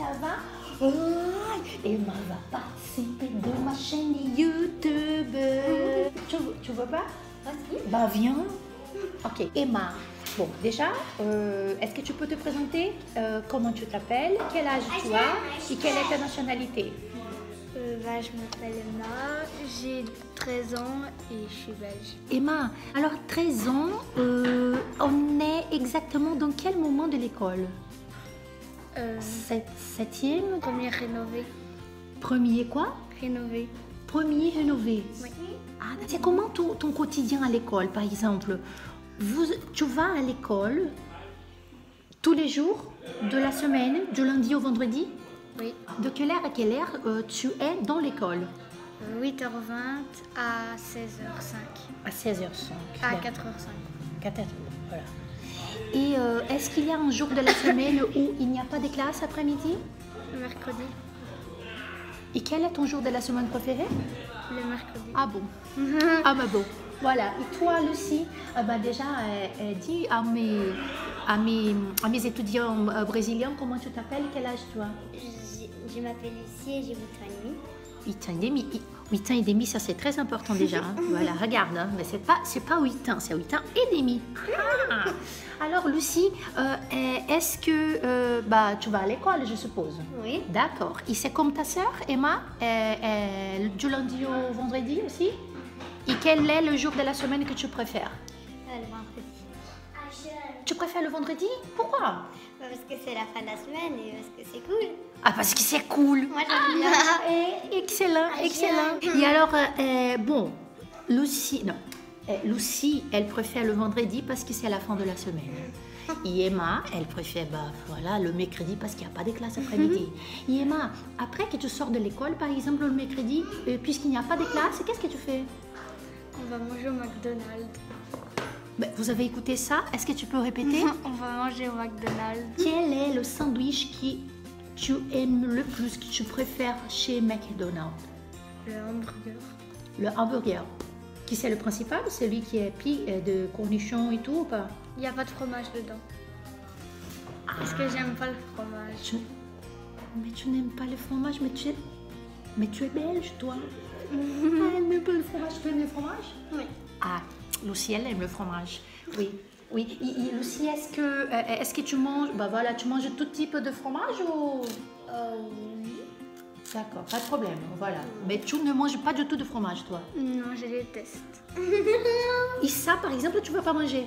ça va? Emma va participer de ma chaîne YouTube. Tu veux pas? Vas-y. Bah viens. Ok, Emma. Bon, déjà, est-ce que tu peux te présenter? Comment tu t'appelles? Quel âge tu as? Et quelle est ta nationalité? Je m'appelle Emma, j'ai 13 ans et je suis belge. Emma, alors 13 ans, on est exactement dans quel moment de l'école? Septième? Premier rénové. Premier quoi? Rénové. Premier rénové. Oui. Ah, c'est comment ton quotidien à l'école, par exemple? Tu vas à l'école tous les jours de la semaine, du lundi au vendredi? Oui. De quelle heure à quelle heure tu es dans l'école? 8h20 à 16h05. À 16h05. À 4h05. 4h, voilà. Et est-ce qu'il y a un jour de la semaine où il n'y a pas de classe après-midi? Le mercredi. Et quel est ton jour de la semaine préféré? Le mercredi. Ah bon? Ah bah bon. Voilà, et toi Lucie, déjà dis à mes étudiants brésiliens comment tu t'appelles, quel âge tu as? Je m'appelle Lucie et j'ai 8 ans et demi. 8 ans et demi, ça c'est très important déjà. Hein. Voilà, regarde, hein. Mais c'est pas 8 ans, c'est 8 ans et demi. Ah. Alors Lucie, est-ce que tu vas à l'école, je suppose? Oui. D'accord. Et c'est comme ta sœur, Emma, du lundi au vendredi aussi? Et quel est le jour de la semaine que tu préfères? Le vendredi. Tu préfères le vendredi? Pourquoi? Parce que c'est la fin de la semaine et parce que c'est cool. Ah, parce que c'est cool. Moi, j'aime bien. Excellent, excellent. Et alors, Lucie, Lucie, elle préfère le vendredi parce que c'est la fin de la semaine. Et Emma, elle préfère le mercredi parce qu'il n'y a pas de classe après-midi. Et Emma, après que tu sors de l'école, par exemple le mercredi, puisqu'il n'y a pas de classe, qu'est-ce que tu fais? On va manger au McDonald's. Vous avez écouté ça? Est-ce que tu peux répéter? On va manger au McDonald's. Quel est le sandwich que tu aimes le plus, que tu préfères chez McDonald's? Le hamburger. Le hamburger. Qui c'est le principal? Celui qui est pris de cornichons et tout ou pas? Il n'y a pas de fromage dedans. Parce que j'aime pas le fromage. Mais tu n'aimes pas le fromage, mais tu es belge toi. Elle n'aime pas le fromage. Tu aimes le fromage? Oui. Ah, Lucie, elle aime le fromage. Oui. Oui. Et Lucie, est-ce que tu manges, tu manges tout type de fromage ou? Oui. D'accord, pas de problème, voilà. Mais tu ne manges pas du tout de fromage, toi? Non, je déteste. Et ça, par exemple, tu ne veux pas manger?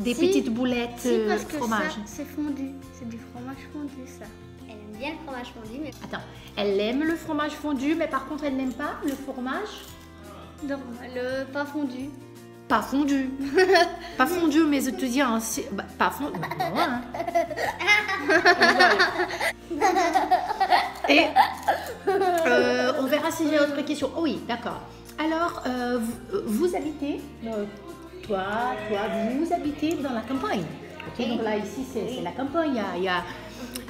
Des petites boulettes fromage? Si, parce que ça, c'est fondu. C'est du fromage fondu, ça. Elle aime bien le fromage fondu, mais... Attends, elle aime le fromage fondu, mais par contre, elle n'aime pas le fromage... normal, pas fondu. Pas fondu. Pas fondu, mes étudiants. Pas fondu. Non, hein. Et on verra si j'ai autre question. Oh oui, d'accord. Alors, vous habitez, toi, vous habitez dans la campagne. Okay, donc là, ici, c'est la campagne.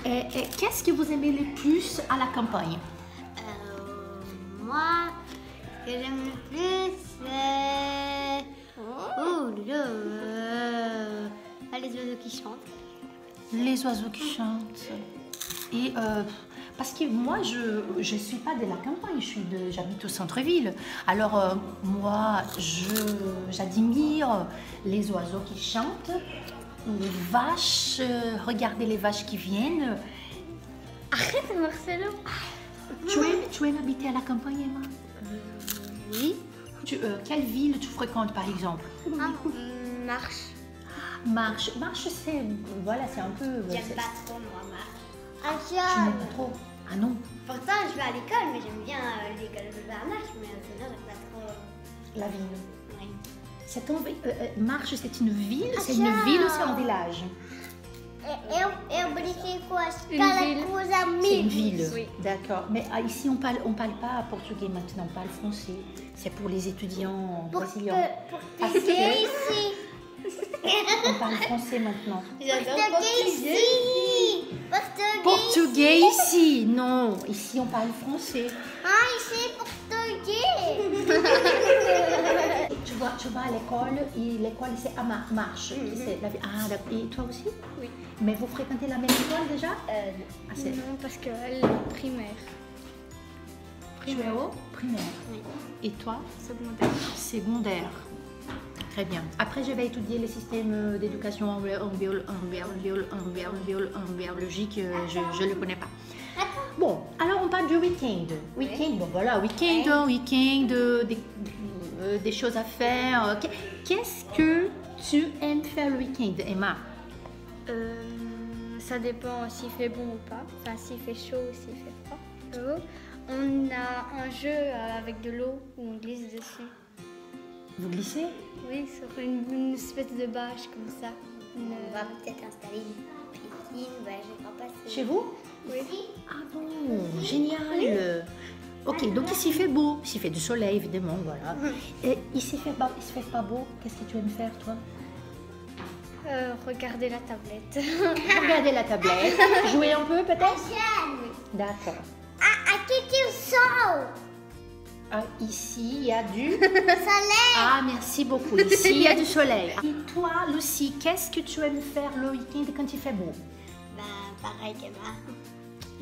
Qu'est-ce que vous aimez le plus à la campagne? Moi, ce que j'aime le plus, c'est... les oiseaux qui chantent. Les oiseaux qui chantent. Et parce que moi, je ne suis pas de la campagne, j'habite au centre-ville. Alors moi, j'admire les oiseaux qui chantent, les vaches, regardez les vaches qui viennent. Arrête Marcelo. Tu aimes habiter à la campagne, Emma? Oui. Quelle ville tu fréquentes, par exemple? Marche, c'est... Voilà, c'est un peu... J'aime pas trop, moi, Marche. Ah, tu n'aimes pas trop? Ah non. Pourtant, je vais à l'école, mais j'aime bien l'école de Marche, mais sinon, j'aime pas trop... La ville? Oui. Marche, c'est une ville? C'est une ville ou c'est un village? C'est une ville, oui. D'accord. Mais ici, on parle pas portugais maintenant, on parle français. C'est pour les étudiants brésiliens. Parce que ici. On parle français maintenant. Portugais ici. Non, ici on parle français. Ah, ici portugais. Tu tu vas à l'école, et l'école c'est à marche. Et toi aussi? Oui. Mais vous fréquentez la même école déjà? Non, parce qu'elle est primaire. Primaire. Oui. Et toi? Secondaire. Secondaire. Très bien. Après, je vais étudier les systèmes d'éducation en biologique. Je ne le connais pas. Bon, alors on parle du week-end. Week-end, bon voilà, des choses à faire. Qu'est-ce que tu aimes faire le week-end, Emma? Ça dépend s'il fait bon ou pas. Enfin, s'il fait chaud ou s'il fait froid. On a un jeu avec de l'eau où on glisse dessus. Vous glissez? Oui, sur une espèce de bâche comme ça. On va peut-être installer une piscine, je crois pas si... Chez vous? Oui. Ah bon, génial. Ok, donc il s'y fait beau, il s'y fait du soleil évidemment, voilà. Et il s'y fait pas beau, qu'est-ce que tu aimes faire toi? Regarder la tablette. Regarder la tablette, jouer un peu peut-être? D'accord. Ah, ici, il y a du soleil. Ah, merci beaucoup. Ici, il y a du soleil. Et toi, Lucie, qu'est-ce que tu aimes faire le week-end quand il fait beau? Bah, pareil qu'Emma.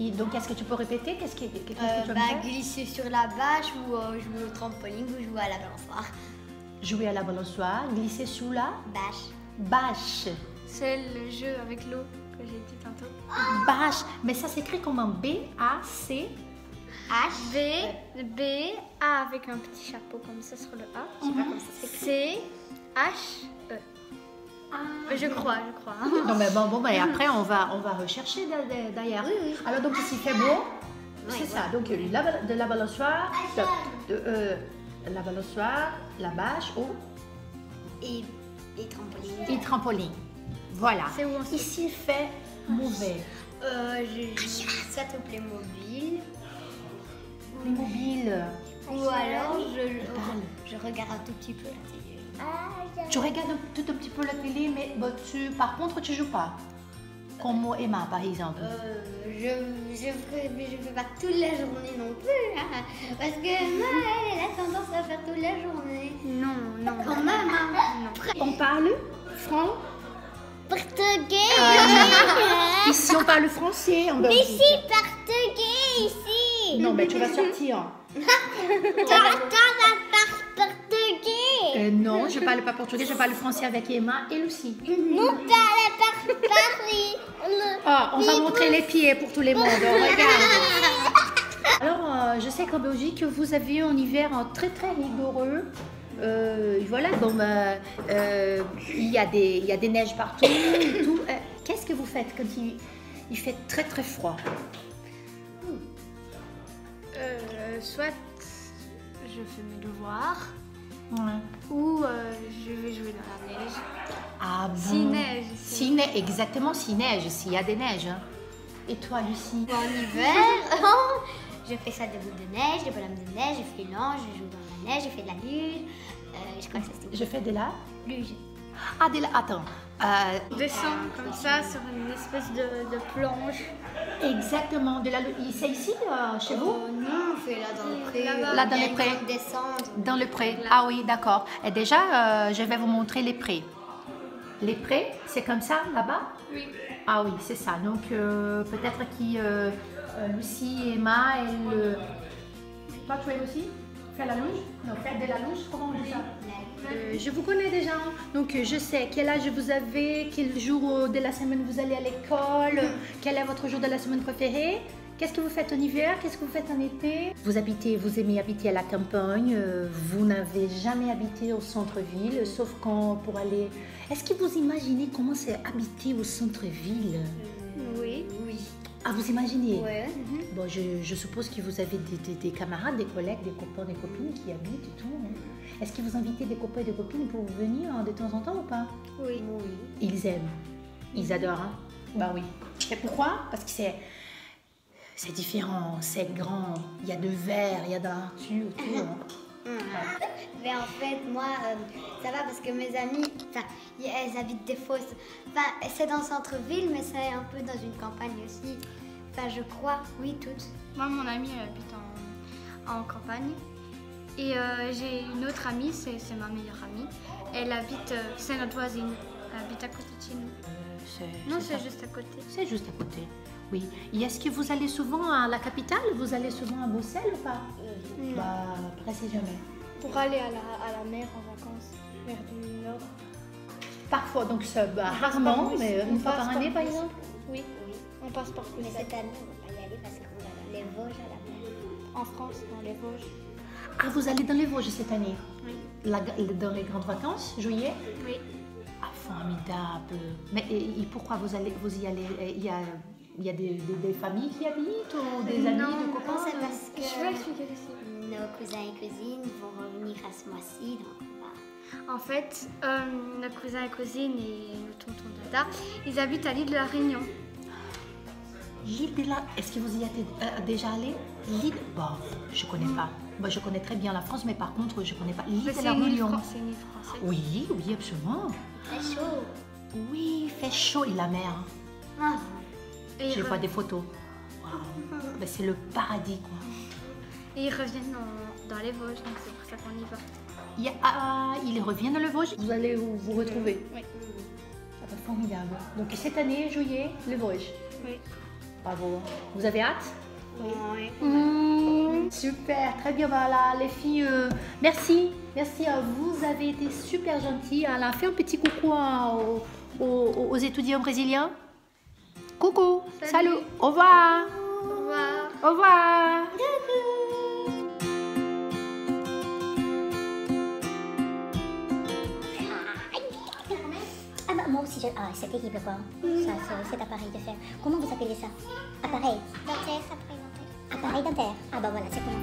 Et donc, est-ce que tu peux répéter? Qu'est-ce que tu aimes faire? Glisser sur la bâche ou jouer au trampoline ou jouer à la balançoire. Jouer à la balançoire, glisser sous la bâche. Bâche. C'est le jeu avec l'eau que j'ai dit tantôt. Oh. Bâche. Mais ça s'écrit comme un B-A-C. H, B, A avec un petit chapeau comme ça sur le A. Je sais pas comment ça s'écrit. C, H, E. Ah, je crois. Non, mais bon, et après on va rechercher d'ailleurs. Oui. Alors donc ici fait beau, c'est ça. Donc de la balançoire, la balançoire, la bâche, eau. Et trampoline. Et trampoline. Voilà. Ici fait mauvais. Ça te plaît mobile. Mobile. Ou alors je regarde un tout petit peu la télé. Tu regardes tout un petit peu la télé, mais bon, par contre tu joues pas. Comme Emma par exemple. Je fais pas toute la journée non plus. Hein, parce que Emma elle a tendance à faire toute la journée. Non. Quand même. Non. On parle franc. Portugais. Ici on parle français. Mais si portugais ici. Non, mais tu vas sortir. Tu parles portugais? Non, je parle pas portugais, je parle français avec Emma et Lucie. Non, on va montrer les pieds pour tout le monde. Regarde. Alors, je sais qu'en Belgique, vous avez un hiver très très rigoureux. Voilà, bon, il y a des neiges partout. Qu'est-ce que vous faites quand il fait très très froid? Soit je fais mes devoirs ou je vais jouer dans la neige. Ah bon? Si neige. Exactement, si neige, s'il y a des neiges. Et toi, Lucie? En hiver, je fais ça des boules de neige, des bonhommes de neige, je fais l'ange, je joue dans la neige, je fais de la luge. Je crois que ça se dit. Je fais de la luge. Ah, de la... Attends. On descend comme ça sur une espèce de planche. Exactement, de la luge. C'est ici, chez vous? Non, on fait là dans le pré. Là dans le pré. Dans le pré. Ah oui, d'accord. Et déjà, je vais vous montrer les prés. Les prés, c'est comme ça, là-bas? Oui. Ah oui, c'est ça. Donc, peut-être que Lucie, Emma, toi, tu es Lucie? Faire la louche? Non, faire de la louche, comment on dit ça? Je vous connais déjà, donc je sais quel âge vous avez, quel jour de la semaine vous allez à l'école, quel est votre jour de la semaine préféré, qu'est-ce que vous faites en hiver, qu'est-ce que vous faites en été. Vous aimez habiter à la campagne, vous n'avez jamais habité au centre-ville, sauf quand pour aller... Est-ce que vous imaginez comment c'est habiter au centre-ville? Oui. Ah, vous imaginez? Ouais. Bon, je suppose que vous avez des camarades, des collègues, des copains, des copines qui habitent et tout. Est-ce que vous invitez des copains et des copines pour venir de temps en temps ou pas? Oui. Ils aiment. Ils adorent, hein? Bah oui. Et pourquoi? Parce que c'est différent, c'est grand. Il y a de verre, il y a de nature et tout. Mais en fait, moi, ça va parce que mes amis, elles habitent des fosses. Enfin, c'est dans le centre-ville, mais c'est un peu dans une campagne aussi. Enfin, je crois, oui, toutes. Moi, mon amie, elle habite en campagne. Et j'ai une autre amie, c'est ma meilleure amie. Elle habite, c'est notre voisine, elle habite à côté de chez nous. Non, c'est juste à côté. C'est juste à côté, oui. Et est-ce que vous allez souvent à la capitale? Vous allez souvent à Bruxelles ou pas? Non. Bah, presque jamais. Pour aller à la mer en vacances, vers du nord. Parfois, donc ça, bah, rarement, mais une fois par année par exemple? Oui, oui, on passe par Bruxelles. Mais cette année, on va y aller parce qu'on va dans les Vosges à la mer. En France, dans les Vosges. Ah, vous allez dans les Vosges cette année? Oui. Dans les grandes vacances, juillet? Oui. Ah, formidable. Mais et pourquoi vous y allez? Il y a des familles qui habitent ou des amis, des copains? Non, c'est parce que je veux expliquer aussi. Nos cousins et cousines vont revenir à ce mois-ci, donc on va... En fait, nos cousins et cousines et nos tontons dada, ils habitent à l'île de la Réunion. L'île de la... Est-ce que vous y êtes déjà allé? L'île... Bon, je connais pas. Moi, je connais très bien la France, mais par contre, je connais pas l'île de la Réunion. C'est une île française. Oui, oui, absolument. Il fait chaud. Oui, il fait chaud et la mer. Ah. Je vois des photos. Wow. Ben, c'est le paradis, quoi. Et ils reviennent dans les Vosges, donc c'est pour ça qu'on y va. Ils reviennent dans les Vosges. Vous allez vous retrouver. Oui. Ça va être formidable. Donc cette année, juillet, les Vosges. Oui. Bravo. Vous avez hâte? Oui. Mmh, super, très bien. Voilà, les filles, merci. Merci à vous. Vous avez été super gentilles. Alors, faites un petit coucou aux étudiants brésiliens. Coucou. Salut. Salut. Au revoir. Au revoir. Au revoir. Coucou. Moi aussi, c'est terrible quoi, cet appareil de fer. Comment vous appelez ça? Appareil dentaire, appareil dentaire. Appareil dentaire. Ah bah voilà, c'est comment.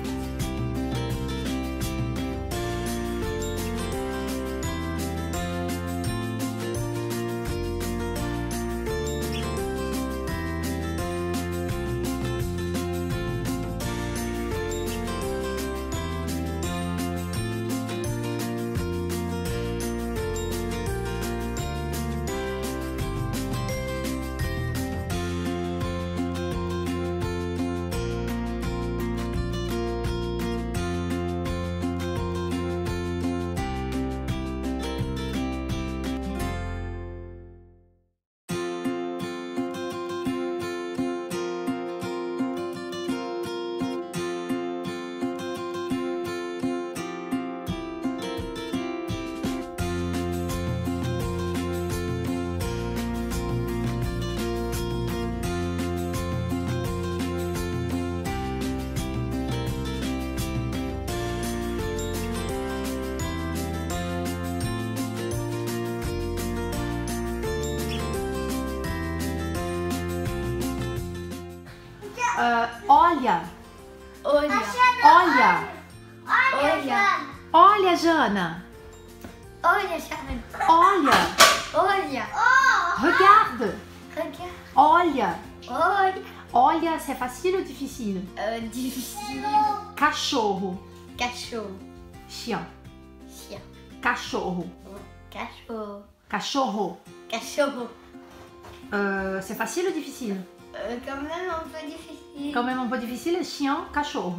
Olha. Olha. Olha. Olha. Olha, Jana. Olha, Jana. Olha. Olha. Regarde. Regarde. Olha. Olha. Olha, c'est facile ou difficile? Difficile. Cachorro. Cachorro. Chien. Chien. Cachorro. Cachorro. Cachorro. Cachorro. C'est facile ou difficile? Quand même un peu difficile. Quand même un peu difficile, chien, cachorro.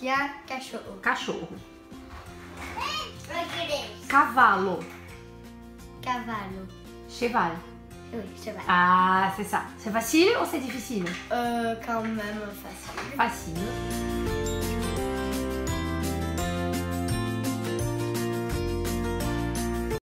Chien, cachorro. Cachorro. Cavalo. Cavalo. Cheval. Oui, cheval. Ah, c'est ça. C'est facile ou c'est difficile? Quand même facile. Facile.